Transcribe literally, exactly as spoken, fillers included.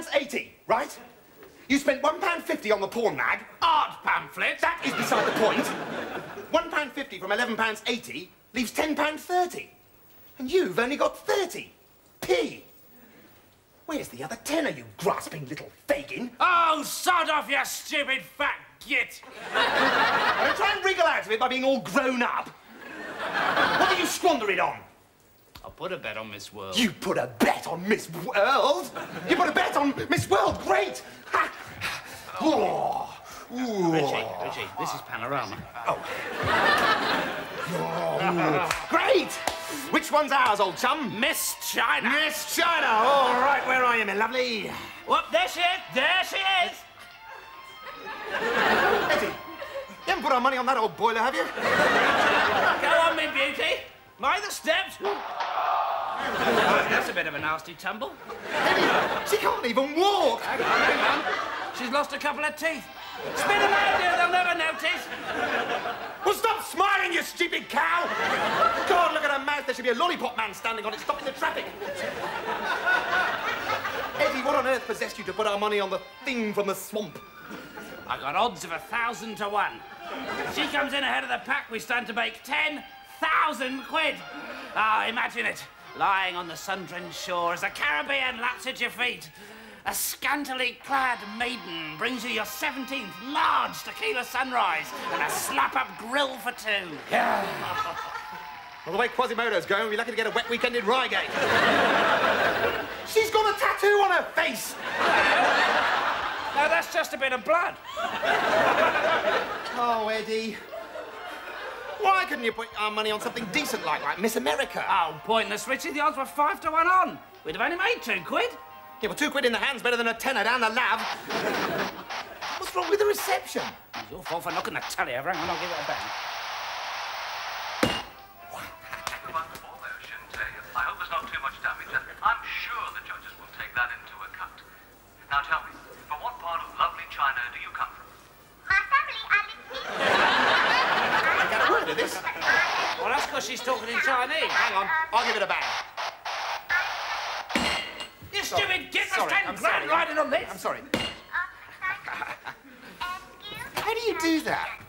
one pound eighty, right? You spent one pound fifty on the porn mag. Art pamphlet. That is beside the point. one pound fifty from eleven pounds eighty leaves ten pounds thirty. And you've only got thirty p. Where's the other tenner, you grasping little Fagin? Oh, sod off, you stupid fat git! I don't try and wriggle out of it by being all grown up. What did you squander it on? I put a bet on Miss World. You put a bet on Miss World? You put a bet on Miss World? Great! Ha. Oh. Ooh. Richie, Richie, this is Panorama. Oh. Oh. Great! Which one's ours, old chum? Miss China. Miss China. All right, where are you, my lovely? Whoop, there she is. There she is. Eddie, you haven't put our money on that old boiler, have you? Go on, me beauty. Mind the steps. Oh, that's a bit of a nasty tumble. Eddie, she can't even walk. Hang on, hang on. She's lost a couple of teeth. Spin them out there, they'll never notice. Well, stop smiling, you stupid cow! God, look at her mouth. There should be a lollipop man standing on it, stopping the traffic. Eddie, what on earth possessed you to put our money on the thing from the swamp? I got odds of a thousand to one. If she comes in ahead of the pack, we stand to make ten thousand quid. Ah, oh, imagine it. Lying on the sun-drenched shore as the Caribbean laps at your feet. A scantily clad maiden brings you your seventeenth large tequila sunrise and a slap-up grill for two. Yeah. Well, the way Quasimodo's going, we'll be lucky to get a wet weekend in Reigate. She's got a tattoo on her face! No, that's just a bit of blood. Oh, Eddie. Why couldn't you put our money on something decent like, like Miss America? Oh, pointless, Richie. The odds were five to one on. We'd have only made two quid. Yeah, well, two quid in the hand's better than a tenner down the lab. What's wrong with the reception? It's your fault for knocking the tally over. Hang on, I'll give it a bang. The wonderful notion, Jay. I hope there's not too much damage. I'm sure the judges will take that into account. Now tell me, from what part of lovely China do you come from? My family, I live here. I got a word of this. Well, that's because she's talking in Chinese. Hang on, I'll give it a bang. Stupid git us ten grand riding on this! I'm sorry. How do you do that?